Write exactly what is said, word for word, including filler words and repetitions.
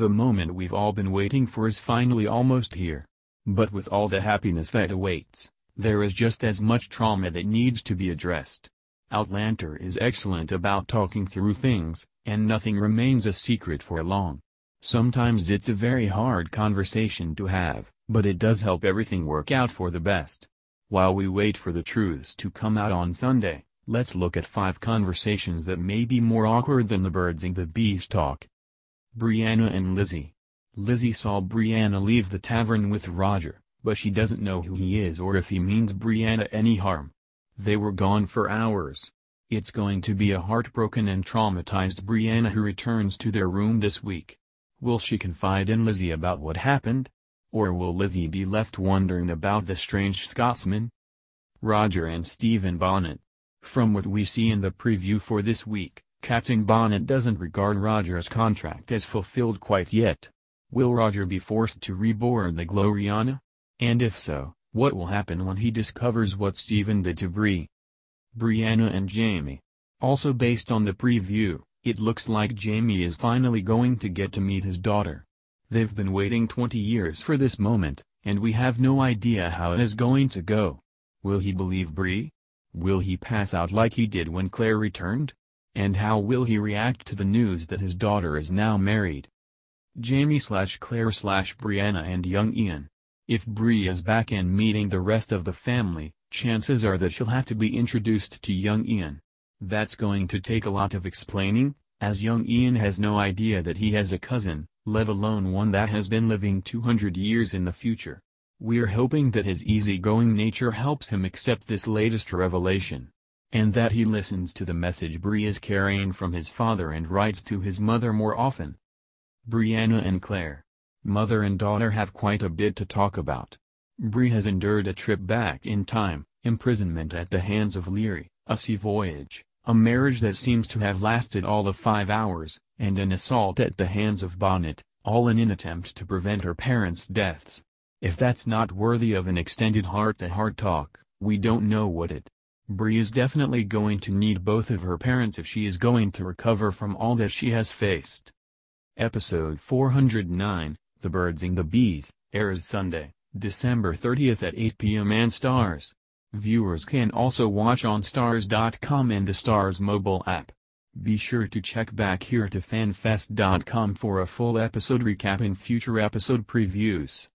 The moment we've all been waiting for is finally almost here. But with all the happiness that awaits, there is just as much trauma that needs to be addressed. Outlander is excellent about talking through things, and nothing remains a secret for long. Sometimes it's a very hard conversation to have, but it does help everything work out for the best. While we wait for the truths to come out on Sunday, let's look at five conversations that may be more awkward than the birds and the bees talk. Brianna and Lizzie. Lizzie saw Brianna leave the tavern with Roger, but she doesn't know who he is or if he means Brianna any harm. They were gone for hours. It's going to be a heartbroken and traumatized Brianna who returns to their room this week. Will she confide in Lizzie about what happened? Or will Lizzie be left wondering about the strange Scotsman? Roger and Stephen Bonnet. From what we see in the preview for this week, Captain Bonnet doesn't regard Roger's contract as fulfilled quite yet. Will Roger be forced to reboard the Gloriana? And if so, what will happen when he discovers what Stephen did to Bri? Brianna and Jamie. Also based on the preview, it looks like Jamie is finally going to get to meet his daughter. They've been waiting twenty years for this moment, and we have no idea how it is going to go. Will he believe Bri? Will he pass out like he did when Claire returned? And how will he react to the news that his daughter is now married? Jamie slash Claire slash Brianna and young Ian. If Bri is back and meeting the rest of the family, chances are that she'll have to be introduced to young Ian. That's going to take a lot of explaining, as young Ian has no idea that he has a cousin, let alone one that has been living two hundred years in the future. We're hoping that his easygoing nature helps him accept this latest revelation. And that he listens to the message Bri is carrying from his father and writes to his mother more often. Brianna and Claire. Mother and daughter have quite a bit to talk about. Bri has endured a trip back in time, imprisonment at the hands of Leary, a sea voyage, a marriage that seems to have lasted all of five hours, and an assault at the hands of Bonnet, all in an attempt to prevent her parents' deaths. If that's not worthy of an extended heart-to-heart talk, we don't know what it. Bri is definitely going to need both of her parents if she is going to recover from all that she has faced. Episode four hundred nine, The Birds and the Bees, airs Sunday, December thirtieth at eight p m on STARS. Viewers can also watch on stars dot com and the STARS mobile app. Be sure to check back here to fanfest dot com for a full episode recap and future episode previews.